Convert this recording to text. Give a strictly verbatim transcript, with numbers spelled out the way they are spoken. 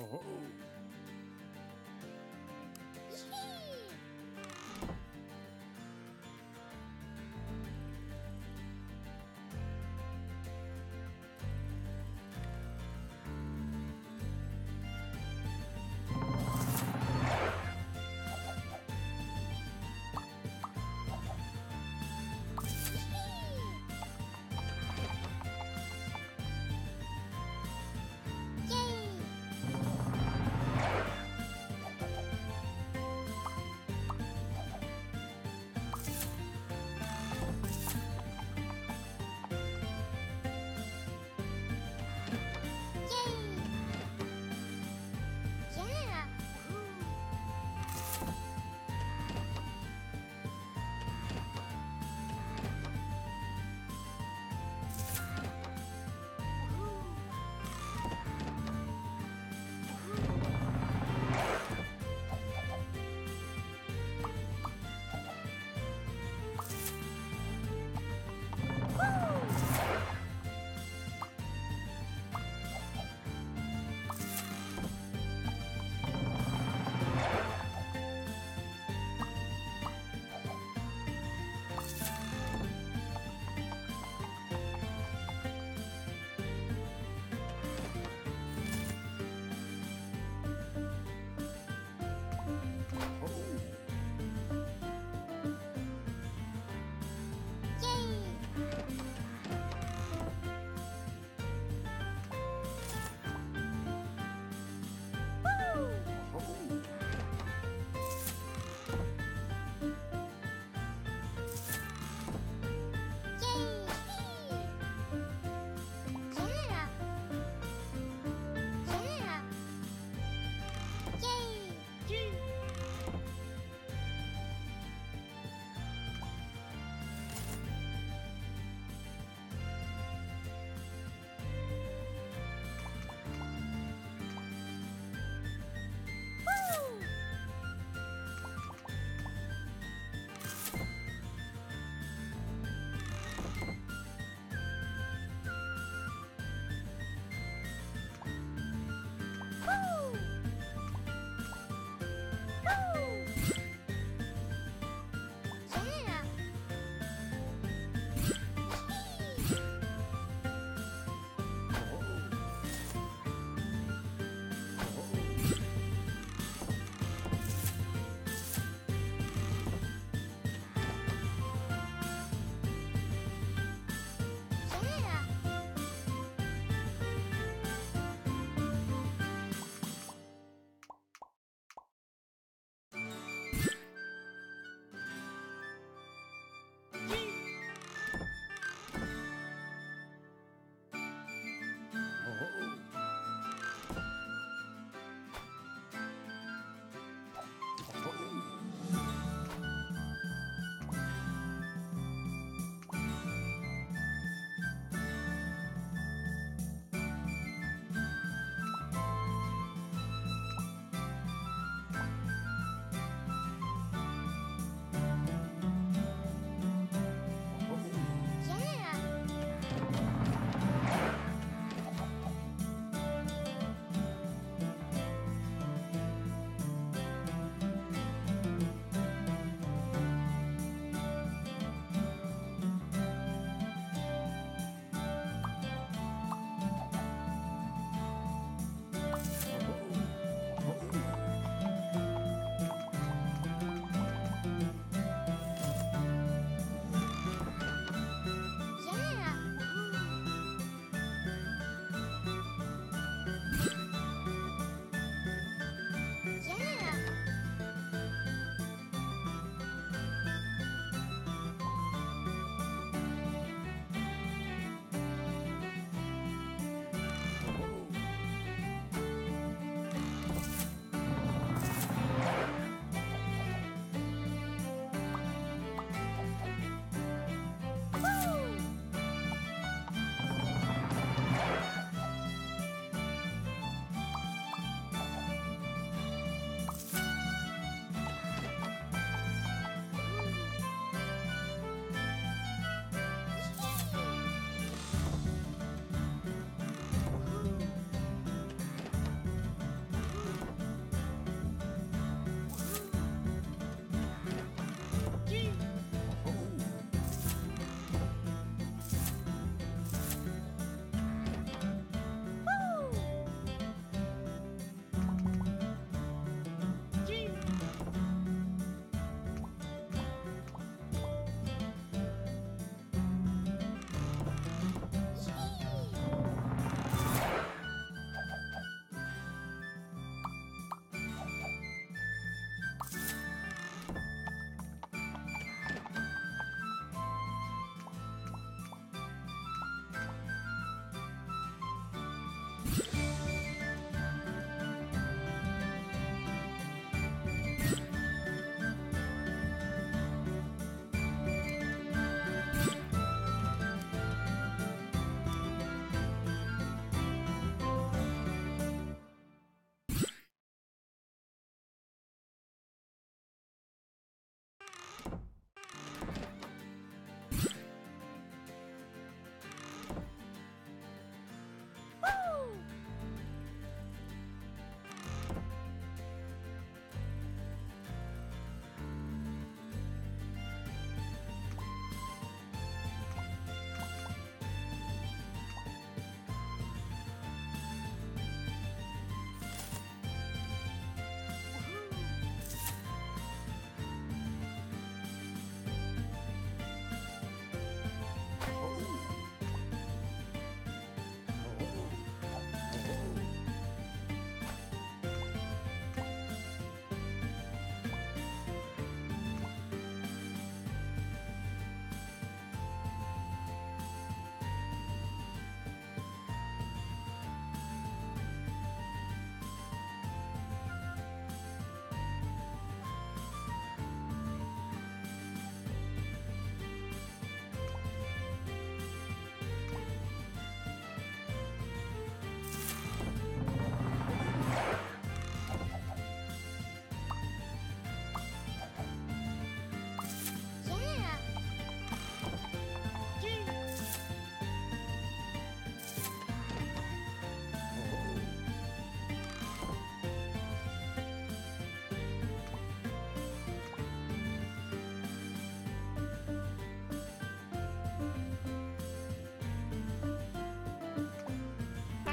ho, ho. Yay!